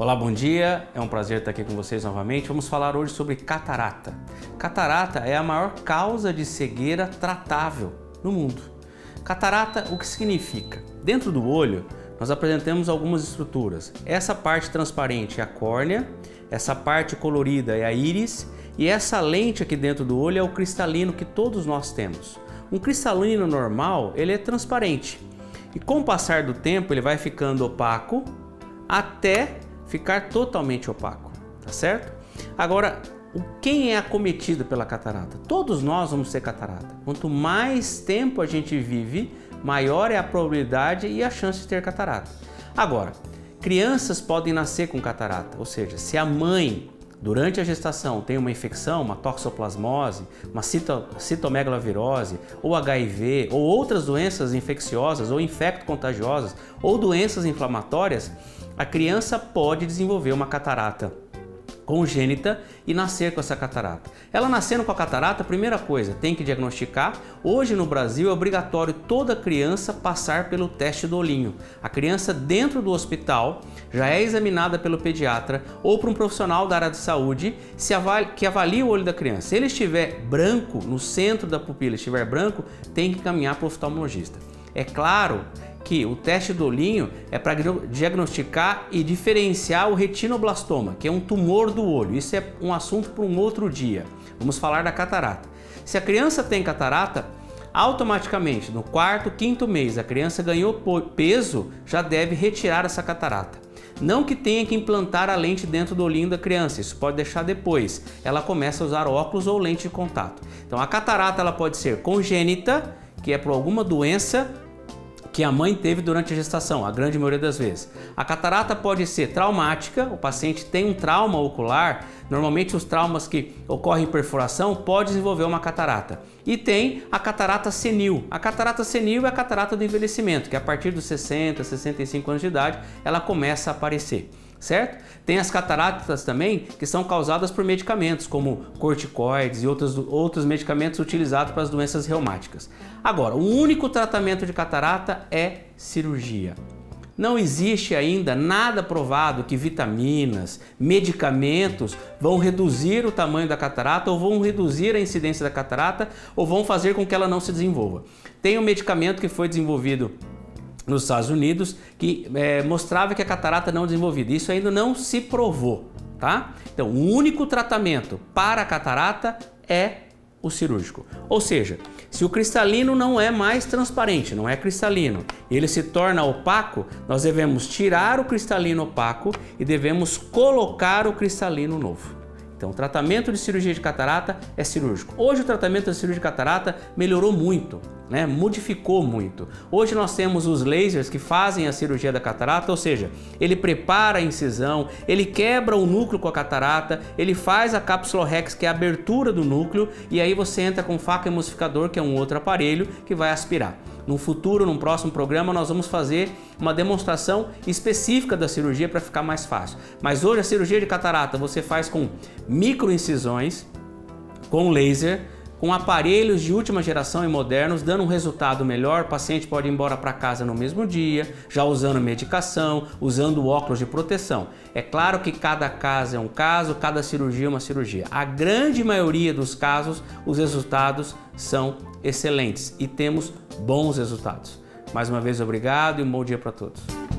Olá, bom dia. É um prazer estar aqui com vocês novamente. Vamos falar hoje sobre catarata. Catarata é a maior causa de cegueira tratável no mundo. Catarata, o que significa? Dentro do olho, nós apresentamos algumas estruturas. Essa parte transparente é a córnea, essa parte colorida é a íris e essa lente aqui dentro do olho é o cristalino que todos nós temos. Um cristalino normal, ele é transparente e com o passar do tempo ele vai ficando opaco até ficar totalmente opaco, tá certo? Agora, quem é acometido pela catarata? Todos nós vamos ter catarata. Quanto mais tempo a gente vive, maior é a probabilidade e a chance de ter catarata. Agora, crianças podem nascer com catarata, ou seja, se a mãe durante a gestação tem uma infecção, uma toxoplasmose, uma citomegalovirose, ou HIV, ou outras doenças infecciosas, ou infecto-contagiosas, ou doenças inflamatórias, a criança pode desenvolver uma catarata congênita e nascer com essa catarata. Ela nascendo com a catarata, primeira coisa, tem que diagnosticar. Hoje no Brasil é obrigatório toda criança passar pelo teste do olhinho. A criança dentro do hospital já é examinada pelo pediatra ou por um profissional da área de saúde que avalia o olho da criança. Se ele estiver branco, no centro da pupila estiver branco, tem que encaminhar para o oftalmologista. É claro que o teste do olhinho é para diagnosticar e diferenciar o retinoblastoma, que é um tumor do olho. Isso é um assunto para um outro dia. Vamos falar da catarata. Se a criança tem catarata, automaticamente no quarto, quinto mês, a criança ganhou peso, já deve retirar essa catarata. Não que tenha que implantar a lente dentro do olhinho da criança, isso pode deixar depois. Ela começa a usar óculos ou lente de contato. Então a catarata ela pode ser congênita, que é por alguma doença que a mãe teve durante a gestação, a grande maioria das vezes. A catarata pode ser traumática, o paciente tem um trauma ocular, normalmente os traumas que ocorrem em perfuração pode desenvolver uma catarata. E tem a catarata senil. A catarata senil é a catarata do envelhecimento, que a partir dos 60, 65 anos de idade, ela começa a aparecer, certo? Tem as cataratas também que são causadas por medicamentos, como corticoides e outros medicamentos utilizados para as doenças reumáticas. Agora, o único tratamento de catarata é cirurgia. Não existe ainda nada provado que vitaminas, medicamentos vão reduzir o tamanho da catarata ou vão reduzir a incidência da catarata ou vão fazer com que ela não se desenvolva. Tem um medicamento que foi desenvolvido nos Estados Unidos que mostrava que a catarata não desenvolvida. Isso ainda não se provou, tá? Então, o único tratamento para a catarata é o cirúrgico. Ou seja, se o cristalino não é mais transparente, não é cristalino, ele se torna opaco, nós devemos tirar o cristalino opaco e devemos colocar o cristalino novo. Então, o tratamento de cirurgia de catarata é cirúrgico. Hoje o tratamento da cirurgia de catarata melhorou muito, né? Modificou muito. Hoje nós temos os lasers que fazem a cirurgia da catarata, ou seja, ele prepara a incisão, ele quebra o núcleo com a catarata, ele faz a capsulorrexe, que é a abertura do núcleo, e aí você entra com faca e emulsificador, que é um outro aparelho, que vai aspirar. No futuro, num próximo programa, nós vamos fazer uma demonstração específica da cirurgia para ficar mais fácil. Mas hoje a cirurgia de catarata você faz com microincisões, com laser, com aparelhos de última geração e modernos, dando um resultado melhor. O paciente pode ir embora para casa no mesmo dia, já usando medicação, usando óculos de proteção. É claro que cada caso é um caso, cada cirurgia é uma cirurgia. A grande maioria dos casos, os resultados são excelentes e temos bons resultados. Mais uma vez, obrigado e um bom dia para todos.